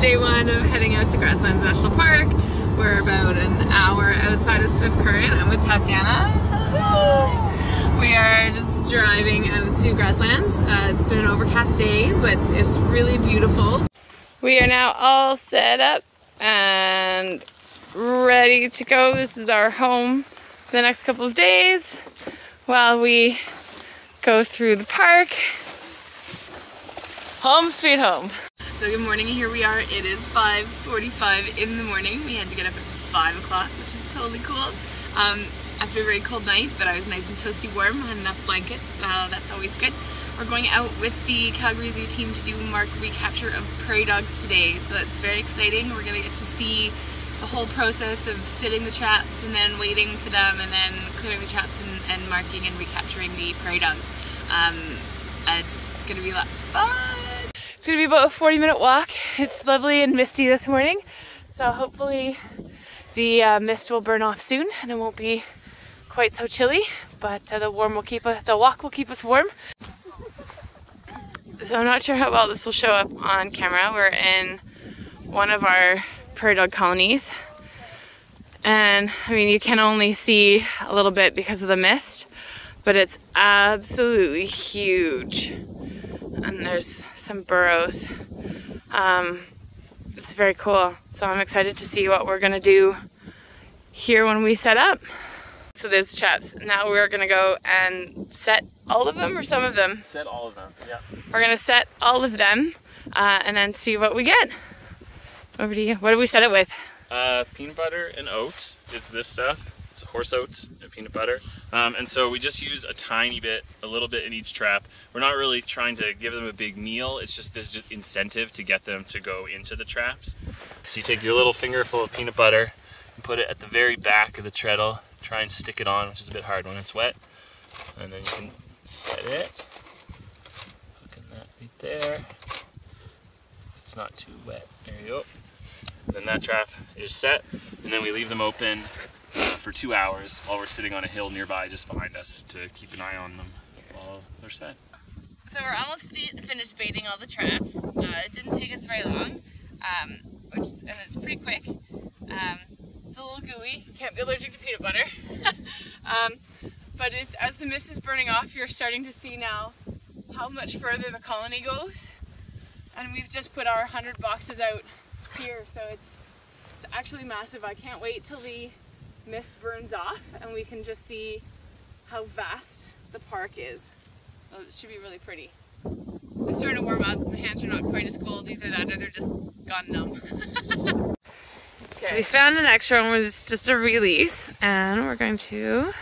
day one of heading out to Grasslands National Park. We're about an hour outside of Swift Current. I'm with Tatiana. Hi. We are just driving out to Grasslands. It's been an overcast day, but it's really beautiful. We are now all set up and ready to go. This is our home for the next couple of days while we go through the park. Home sweet home. So good morning, here we are. It is 5:45 in the morning. We had to get up at 5 o'clock, which is totally cool. After a very cold night, but I was nice and toasty warm. I had enough blankets, that's always good. We're going out with the Calgary Zoo team to do mark recapture of prairie dogs today, so that's very exciting. We're gonna get to see the whole process of sitting the traps and then waiting for them and then clearing the traps and marking and recapturing the prairie dogs. It's gonna be lots of fun. It's gonna be about a 40-minute walk. It's lovely and misty this morning, so hopefully the mist will burn off soon and it won't be quite so chilly, but the walk will keep us warm. So I'm not sure how well this will show up on camera. We're in one of our prairie dog colonies. And I mean, you can only see a little bit because of the mist, but it's absolutely huge. And there's some burrows. It's very cool. So I'm excited to see what we're gonna do here when we set up. So there's the traps. Now we're gonna go and set all of them or some of them? Set all of them, yeah. We're gonna set all of them and then see what we get. Over to you. What did we set it with? Peanut butter and oats is this stuff. It's horse oats and peanut butter. And so we just use a little bit in each trap. We're not really trying to give them a big meal. It's just this incentive to get them to go into the traps. So you take your little fingerful of peanut butter and put it at the very back of the treadle. Try and stick it on, which is a bit hard when it's wet. And then you can set it. Look at that right there. It's not too wet. There you go. And then that trap is set. And then we leave them open for 2 hours while we're sitting on a hill nearby just behind us to keep an eye on them while they're set. So we're almost finished baiting all the traps. It didn't take us very long, and it's pretty quick. A little gooey, you can't be allergic to peanut butter. But as the mist is burning off, you're starting to see now how much further the colony goes. And we've just put our 100 boxes out here, so it's actually massive. I can't wait till the mist burns off and we can just see how vast the park is. Oh, it should be really pretty. It's starting to warm up. My hands are not quite as cold either, that or they're just gone numb. We found an extra one, which is just a release, and we're going to